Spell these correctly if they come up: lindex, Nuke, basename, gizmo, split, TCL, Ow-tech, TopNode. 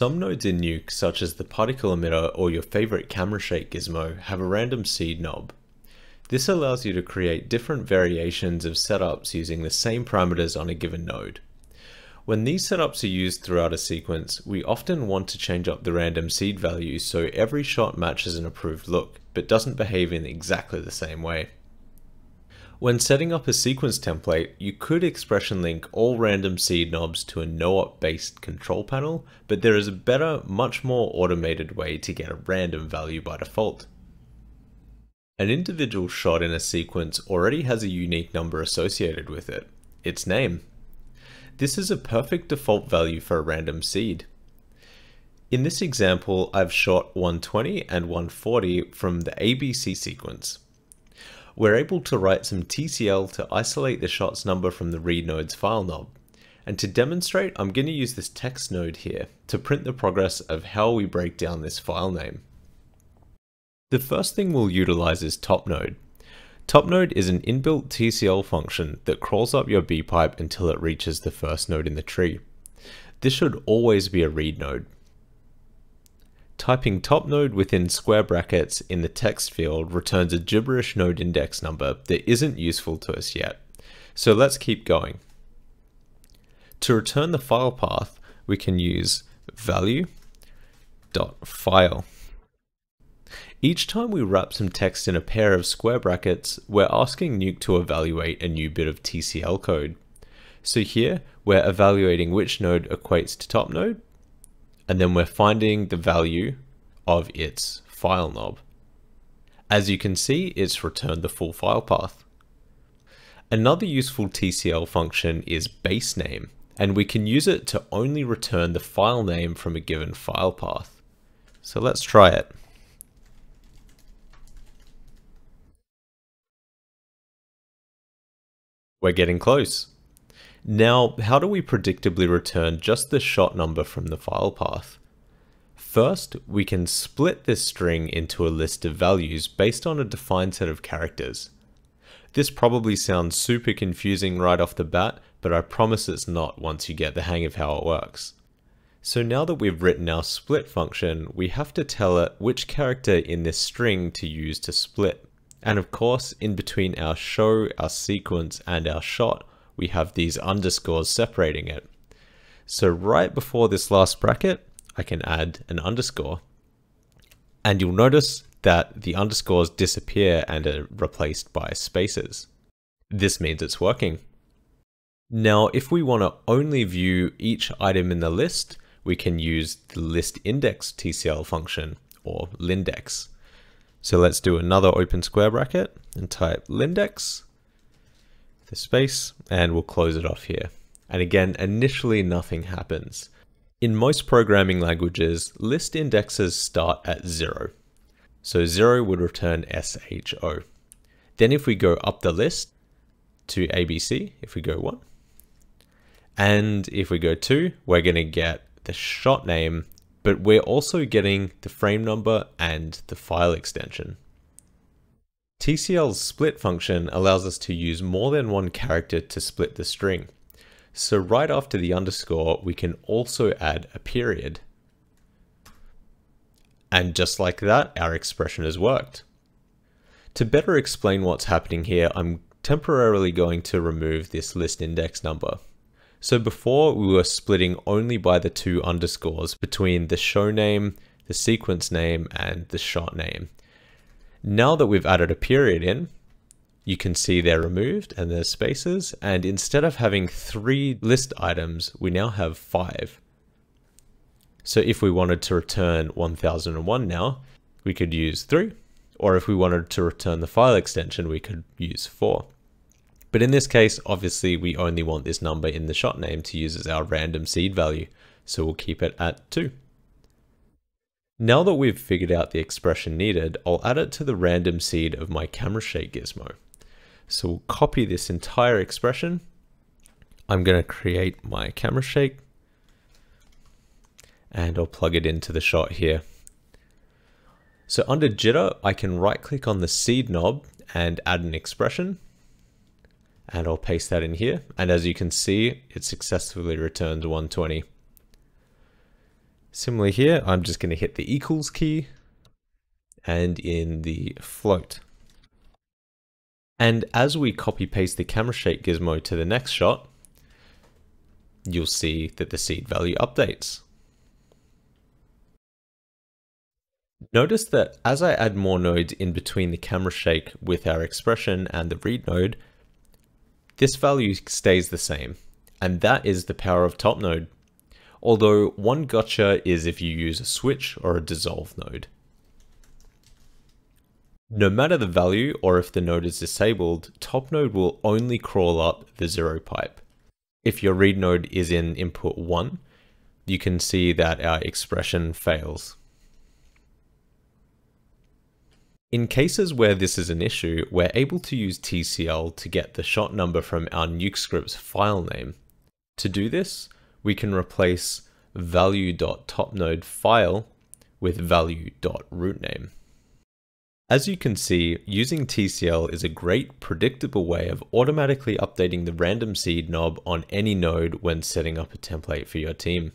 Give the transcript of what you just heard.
Some nodes in Nuke, such as the particle emitter or your favorite camera shake gizmo, have a random seed knob. This allows you to create different variations of setups using the same parameters on a given node. When these setups are used throughout a sequence, we often want to change up the random seed value so every shot matches an approved look, but doesn't behave in exactly the same way. When setting up a sequence template, you could expression link all random seed knobs to a no-op based control panel, but there is a better, much more automated way to get a random value by default. An individual shot in a sequence already has a unique number associated with it, its name. This is a perfect default value for a random seed. In this example, I've shot 120 and 140 from the ABC sequence. We're able to write some TCL to isolate the shot's number from the read node's file knob. And to demonstrate, I'm going to use this text node here to print the progress of how we break down this file name. The first thing we'll utilize is TopNode. TopNode is an inbuilt TCL function that crawls up your B pipe until it reaches the first node in the tree. This should always be a read node. Typing TopNode within square brackets in the text field returns a gibberish node index number that isn't useful to us yet. So let's keep going. To return the file path, we can use value.file. Each time we wrap some text in a pair of square brackets, we're asking Nuke to evaluate a new bit of TCL code. So here, we're evaluating which node equates to TopNode, and then we're finding the value of its file knob. As you can see, it's returned the full file path. Another useful TCL function is basename, and we can use it to only return the file name from a given file path. So let's try it. We're getting close. Now, how do we predictably return just the shot number from the file path? First, we can split this string into a list of values based on a defined set of characters. This probably sounds super confusing right off the bat, but I promise it's not once you get the hang of how it works. So now that we've written our split function, we have to tell it which character in this string to use to split. And of course, in between our show, our sequence, and our shot, we have these underscores separating it. So right before this last bracket, I can add an underscore. And you'll notice that the underscores disappear and are replaced by spaces. This means it's working. Now, if we want to only view each item in the list, we can use the list index TCL function, or lindex. So let's do another open square bracket and type lindex, the space, and we'll close it off here. And again, initially nothing happens. In most programming languages, list indexes start at 0. So 0 would return SHO. Then if we go up the list to ABC, if we go 1, and if we go 2, we're going to get the shot name, but we're also getting the frame number and the file extension. TCL's split function allows us to use more than one character to split the string. So right after the underscore, we can also add a period. And just like that, our expression has worked. To better explain what's happening here, I'm temporarily going to remove this list index number. So before, we were splitting only by the two underscores between the show name, the sequence name, and the shot name. Now that we've added a period in, you can see they're removed and there's spaces, and instead of having 3 list items, we now have 5. So if we wanted to return 1001 now, we could use 3, or if we wanted to return the file extension, we could use 4. But in this case, obviously, we only want this number in the shot name to use as our random seed value, so we'll keep it at 2. Now that we've figured out the expression needed, I'll add it to the random seed of my camera shake gizmo. So we'll copy this entire expression. I'm going to create my camera shake, and I'll plug it into the shot here. So under jitter, I can right-click on the seed knob and add an expression. And I'll paste that in here, and as you can see, it successfully returns 120. Similarly here, I'm just going to hit the equals key and in the float. And as we copy paste the camera shake gizmo to the next shot, you'll see that the seed value updates. Notice that as I add more nodes in between the camera shake with our expression and the read node, this value stays the same. And that is the power of TopNode. Although one gotcha is if you use a switch or a dissolve node. No matter the value or if the node is disabled, TopNode will only crawl up the 0 pipe. If your read node is in input 1, you can see that our expression fails. In cases where this is an issue, we're able to use TCL to get the shot number from our Nuke script's file name. To do this, we can replace value.topnode file with value.rootname. As you can see, using TCL is a great predictable way of automatically updating the random seed knob on any node when setting up a template for your team.